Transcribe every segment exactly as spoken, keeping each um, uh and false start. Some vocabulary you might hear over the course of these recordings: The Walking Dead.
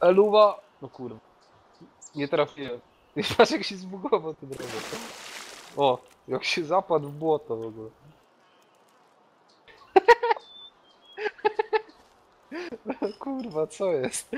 Eluwa! No kurwa. Nie trafiłem. Patrz jak się zbugował ten robot. O, jak się zapadł w błoto w ogóle. No, kurwa, co jest?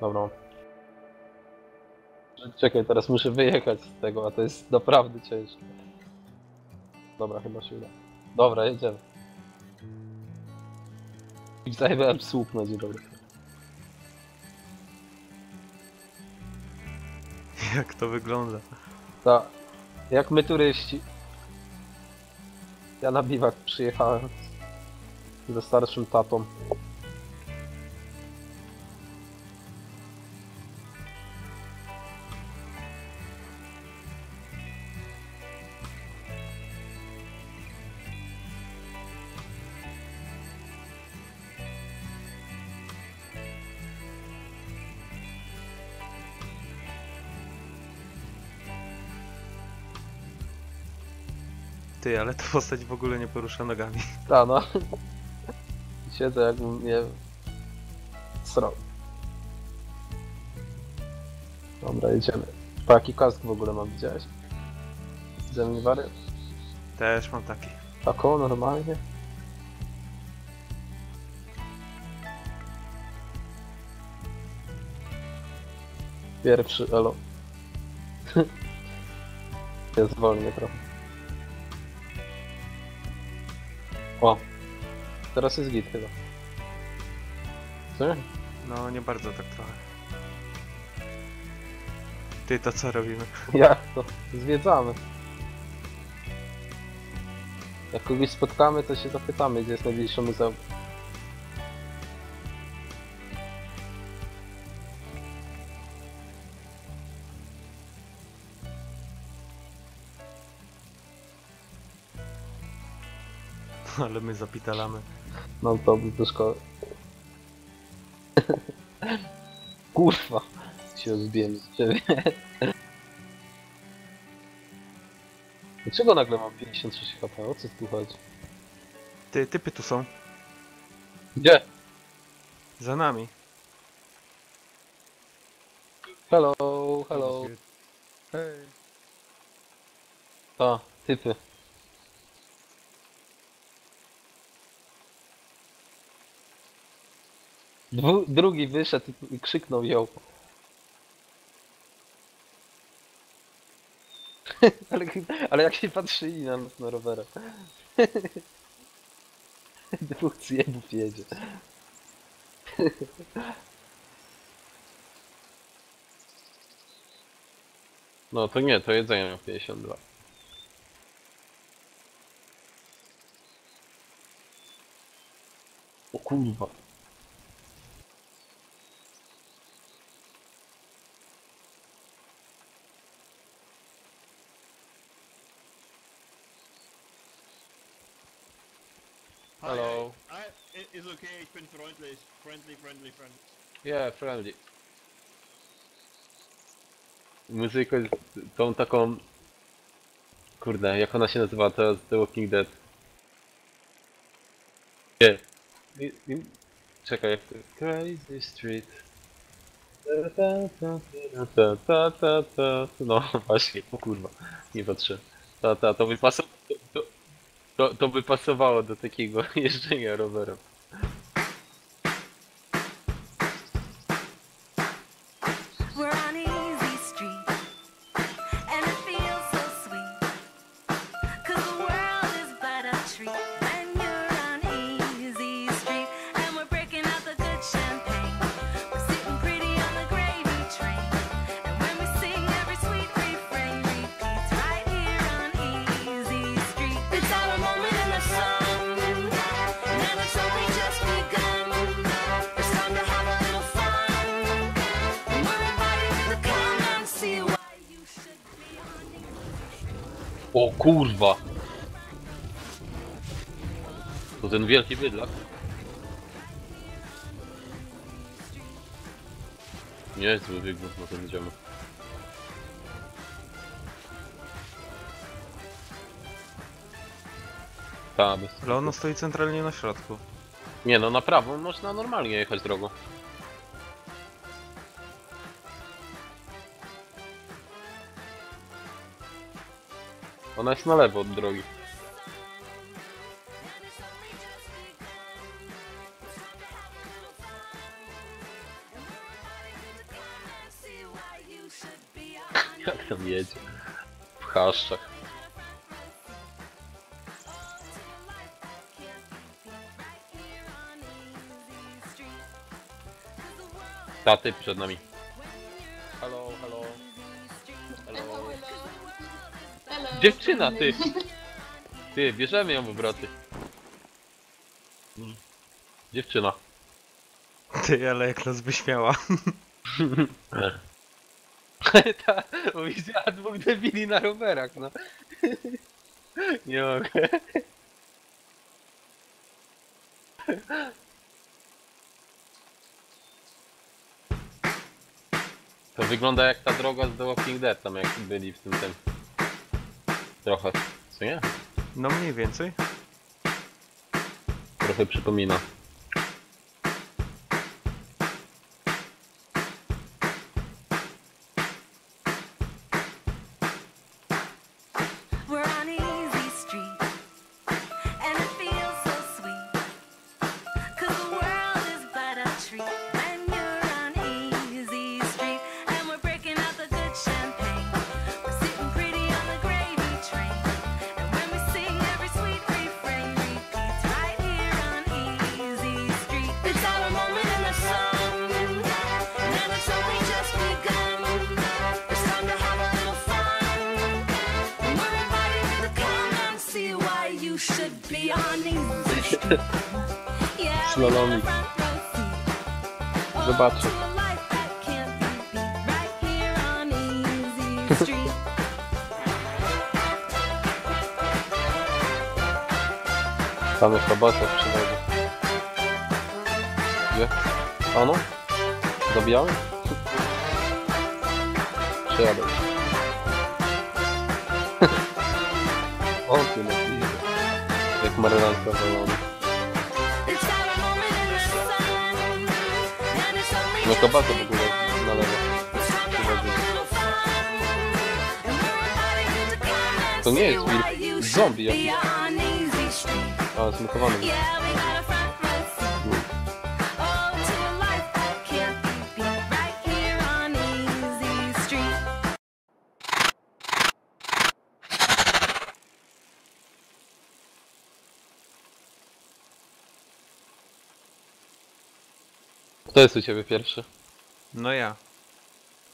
Dobra. Czekaj, teraz muszę wyjechać z tego, a to jest naprawdę ciężkie. Dobra, chyba się uda. Dobra, jedziemy. I zajebałem słup na dzień dobry. Jak to wygląda? Tak. Jak my turyści. Ja na biwak przyjechałem. Ze starszym tatą. Ty, ale ta postać w ogóle nie porusza nogami. Ta no. Siedzę jakbym nie... srał. Dobra, jedziemy. Po jaki kask w ogóle mam, widziałeś? Ze mnie wary? Też mam taki. Taką, normalnie? Pierwszy, elo. Ja zwolnię trochę. O, teraz jest git chyba. Co? No nie bardzo, tak trochę. Ty, to co robimy? Jak to? Zwiedzamy. Jak kogoś spotkamy, to się zapytamy, gdzie jest najbliższe muzeum. Ale my zapitalamy. No to był do szkoły. Kurwa, się zbiłem z ciebie. Dlaczego nagle mam pięćdziesiąt sześć H P? O co tu chodzi? Ty, typy tu są. Gdzie? Za nami. Hello, hello. Hej. To, typy. Dwu, drugi wyszedł i krzyknął ją. ale, ale jak się patrzyli na nas na rowerach. Dwóch zjebów jedzie. No to nie, to jedzenie miał pięćdziesiąt dwa. O kurwa. Hello. I, I, it's okay, ich bin freundlich. Friendly, friendly, friendly. Yeah, friendly. Muzyka jest tą taką... Kurde, jak ona się nazywa teraz? The Walking Dead. Nie. I, i... Czekaj, jak to... Crazy Street. No właśnie, o kurwa. Nie patrzę. Ta, ta, to wypasą... To, to by pasowało do takiego jeżdżenia rowerem. O kurwa! To ten wielki bydlak. Niezły wygląd na ten idziemy. Ta, bez... Ale ono stoi centralnie na środku. Nie no, na prawo można normalnie jechać drogą. Ona jest na lewo od drogi. Jak tam jedzie? W chaszczach. Ta typ przed nami. Halo, halo. Halo. Dziewczyna, ty! Ty, bierzemy ją, braty. Dziewczyna. Ty, ale jak nas by śmiała. Ta, bo widziała dwóch debili na rowerach, no. Nie mogę. To wygląda jak ta droga z The Walking Dead, tam jak byli w tym tym. Trochę, co nie? No mniej więcej. Trochę przypomina. Szlalomik. Zobaczę. Tam jest robota w przywodzie. Gdzie? Ano? Zabijamy? Przejadę. O, ty lepiej. Jak marynarka wolona. No kabata w ogóle na lewo. To nie jest wilk, zombie jakiś. A, zmykowany. Kto jest u ciebie pierwszy? No ja.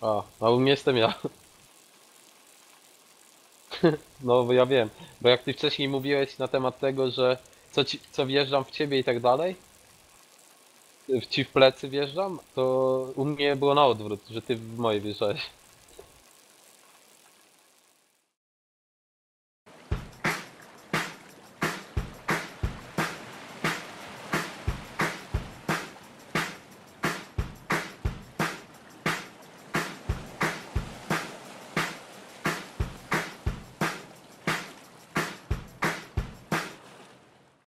A, a u mnie jestem ja. No bo ja wiem, bo jak ty wcześniej mówiłeś na temat tego, że co, ci, co wjeżdżam w ciebie i tak dalej, w ci w plecy wjeżdżam, to u mnie było na odwrót, że ty w moje wjeżdżałeś.